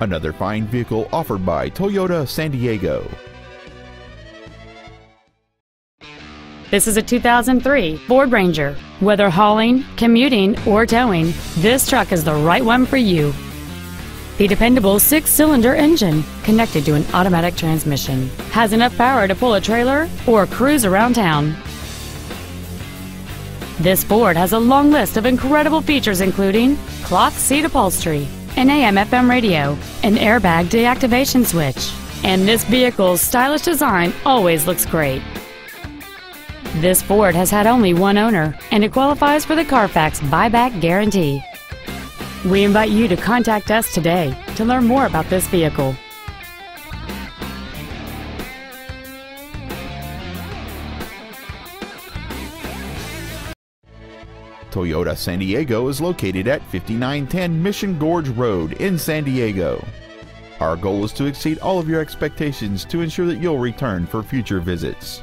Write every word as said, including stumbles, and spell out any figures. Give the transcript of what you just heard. Another fine vehicle offered by Toyota San Diego. This is a two thousand three Ford Ranger. Whether hauling, commuting, or towing, this truck is the right one for you. The dependable six-cylinder engine, connected to an automatic transmission, has enough power to pull a trailer or cruise around town. This Ford has a long list of incredible features, including cloth seat upholstery, an A M F M radio, an airbag deactivation switch, and this vehicle's stylish design always looks great. This Ford has had only one owner, and it qualifies for the Carfax buyback guarantee. We invite you to contact us today to learn more about this vehicle. Toyota San Diego is located at fifty-nine ten Mission Gorge Road in San Diego. Our goal is to exceed all of your expectations to ensure that you'll return for future visits.